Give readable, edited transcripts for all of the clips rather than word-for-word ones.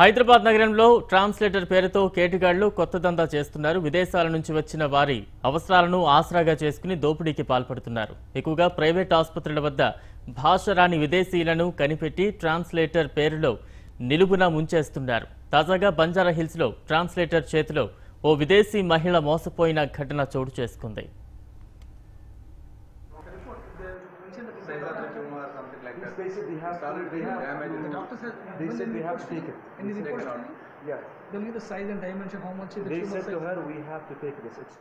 హైదరాబాద్ నగరంలో ట్రాన్స్లేటర్ పేరుతో కేటగాళ్లు కొత్త దందా చేస్తున్నారు. విదేశాల నుంచి వచ్చిన వారి అవసరాలను ఆసరాగా చేసుకుని దోపిడీకి పాల్పడుతున్నారు. ఎక్కువగా ప్రైవేట్ ఆసుపత్రుల వద్ద భాష రాని విదేశీయులను కనిపెట్టి ట్రాన్స్లేటర్ పేరులో నిలుగున ముంచేస్తున్నారు. తాజాగా బంజారా హిల్స్ లో ట్రాన్స్లేటర్ చేతిలో ఓ విదేశీ మహిళ మోసపోయిన ఘటన చోటు చేసుకుంది. They said they have started they have damage. The doctor said they said we have to take it. And the report only? Yeah. Tell me the size and dimension how much is the tumor. They said to her we have to take this. It's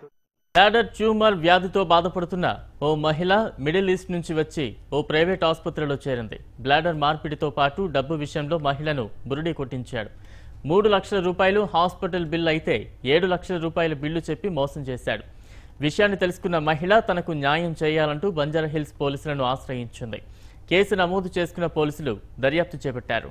bladder tumor వ్యాధితో బాధపడుతున్న ఓ మహిళ middle east నుంచి వచ్చి ఓ private ఆసుపత్రిలో చేరింది. Bladder మార్పిడితో పాటు డబ్బు విషయంలో మహిళను బురుడి కొట్టించాడు. 3 లక్షల రూపాయలు హాస్పిటల్ బిల్ అయితే 7 లక్షల రూపాయల బిల్లు చెప్పి మోసం చేశాడు. విషయాన్ని తెలుసుకున్న మహిళ తనకు న్యాయం చేయాలంటూ బంజారా హిల్స్ పోలీసులను ఆశ్రయించింది. కేసు నమోదు చేసుకున్న పోలీసులు దర్యాప్తు చేపట్టారు.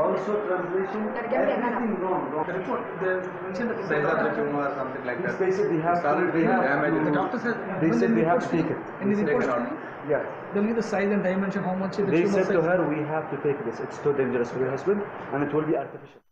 Also translation everything wrong. The report they mentioned that size of the tumor or something like that. They said they have started they have damage. The doctor said they said we have to take it. And the report only? Yeah. Tell me the size and dimension how much is the tumor. They said to her we have to take this. It's too dangerous for your husband and it will be artificial.